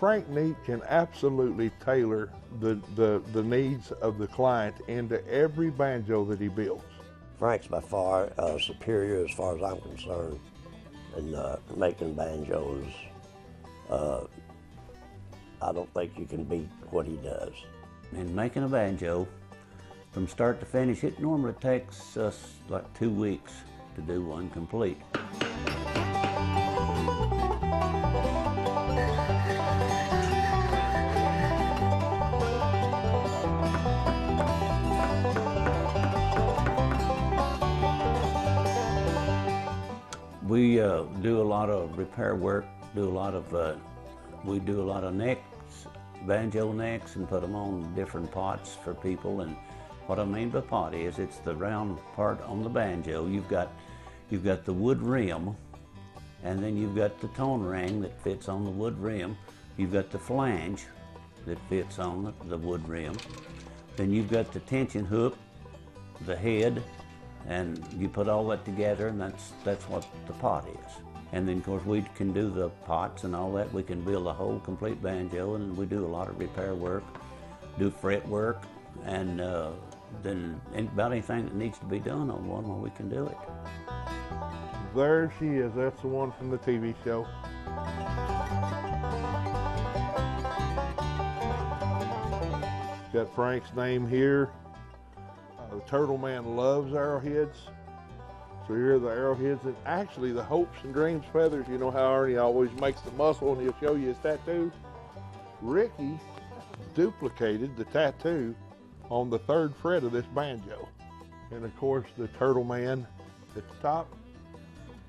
Frank Neat can absolutely tailor the needs of the client into every banjo that he builds. Frank's by far superior as far as I'm concerned in making banjos. I don't think you can beat what he does. In making a banjo, from start to finish, it normally takes us like 2 weeks to do one complete. We do a lot of repair work, we do a lot of necks, banjo necks, and put them on different pots for people. And what I mean by pot is it's the round part on the banjo. You've got the wood rim, and then you've got the tone ring that fits on the wood rim. You've got the flange that fits on the wood rim. Then you've got the tension hook, the head, and you put all that together, and that's what the pot is. And then of course we can do the pots and all that. We can build a whole complete banjo, and we do a lot of repair work, do fret work, and then about anything that needs to be done on one, well, we can do it. There she is. That's the one from the TV show. Got Frank's name here. The Turtle Man loves arrowheads. So here are the arrowheads, and actually the hopes and dreams feathers. You know how Ernie always makes the muscle and he'll show you his tattoo? Ricky duplicated the tattoo on the 3rd fret of this banjo. And of course the Turtle Man at the top.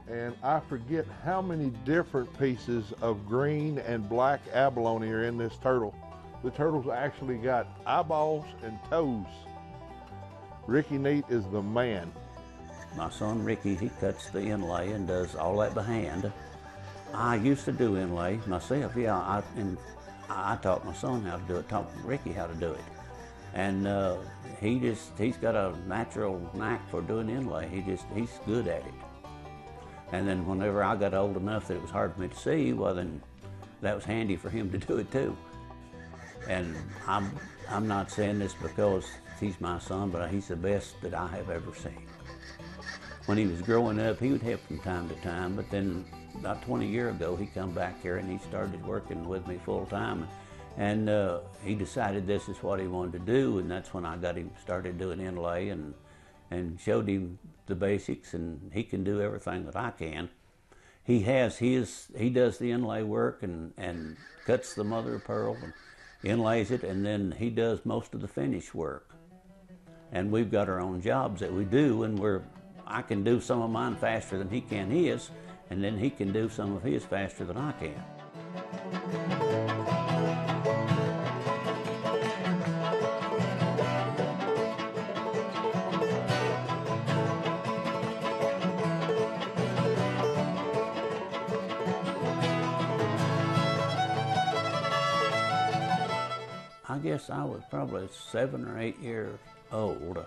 And I forget how many different pieces of green and black abalone are in this turtle. The turtle's actually got eyeballs and toes. Ricky Neat is the man. My son Ricky, he cuts the inlay and does all that by hand. I used to do inlay myself, yeah, and I taught my son how to do it, taught Ricky how to do it. And he's got a natural knack for doing inlay. He's good at it. And then whenever I got old enough that it was hard for me to see, well then that was handy for him to do it too. And I'm not saying this because he's my son, but he's the best that I have ever seen. When he was growing up, he would help from time to time, but then about 20 years ago, he come back here and he started working with me full time. And he decided this is what he wanted to do, and that's when I got him started doing inlay and showed him the basics, and he can do everything that I can. He does the inlay work and cuts the mother of pearl and inlays it, and then he does most of the finish work. And we've got our own jobs that we do, and I can do some of mine faster than he can his, and then he can do some of his faster than I can. I guess I was probably 7 or 8 years old,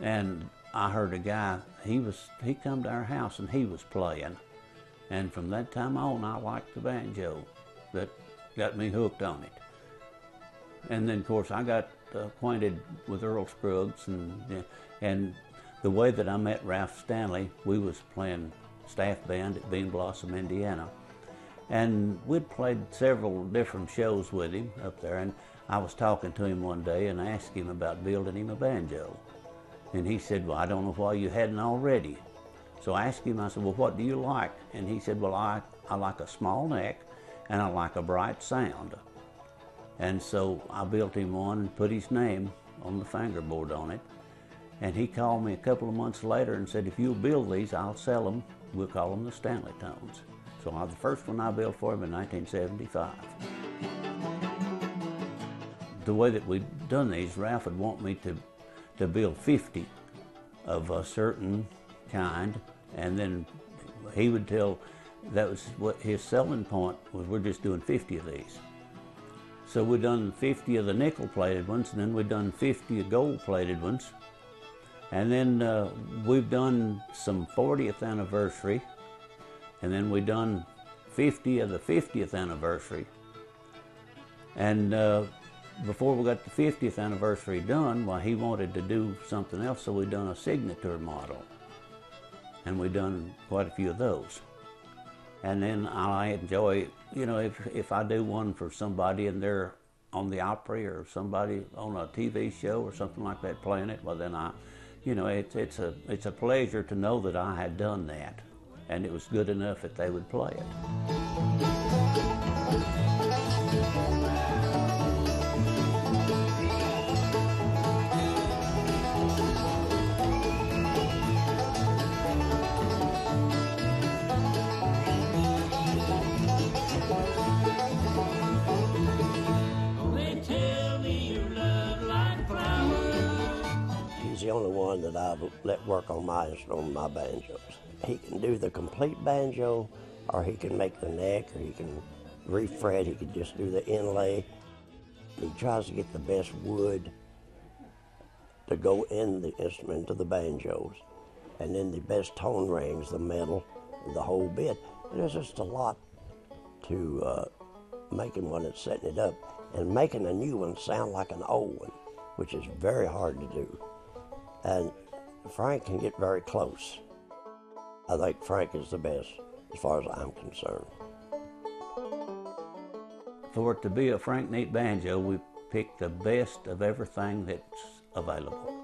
and I heard a guy, he come to our house and he was playing. And from that time on, I liked the banjo. That got me hooked on it. And then of course I got acquainted with Earl Scruggs, and the way that I met Ralph Stanley, we was playing staff band at Bean Blossom, Indiana. And we'd played several different shows with him up there, and I was talking to him one day and asked him about building him a banjo. And he said, well, I don't know why you hadn't already. So I asked him, I said, well, what do you like? And he said, well, I like a small neck and I like a bright sound. And so I built him one and put his name on the fingerboard on it. And he called me a couple of months later and said, if you'll build these, I'll sell them. We'll call them the Stanleytones. So the first one I built for him in 1975. The way that we'd done these, Ralph would want me to build 50 of a certain kind, and then he would tell, that was what his selling point was, we're just doing 50 of these. So we'd done 50 of the nickel-plated ones, and then we'd done 50 of gold-plated ones. And then we've done some 40th anniversary, and then we've done 50 of the 50th anniversary. And before we got the 50th anniversary done, well, he wanted to do something else, so we done a signature model. And we done quite a few of those. And then I enjoy, you know, if I do one for somebody and they're on the Opry or somebody on a TV show or something like that playing it, well, then I, you know, it's a pleasure to know that I had done that. And it was good enough that they would play it. The only one that I've let work on my banjos. He can do the complete banjo, or he can make the neck, or he can refret, he can just do the inlay. He tries to get the best wood to go in the instrument to the banjos, and then the best tone rings, the metal, the whole bit. There's just a lot to making one that's setting it up, and making a new one sound like an old one, which is very hard to do. And Frank can get very close. I think Frank is the best, as far as I'm concerned. For it to be a Frank Neat banjo, we picked the best of everything that's available.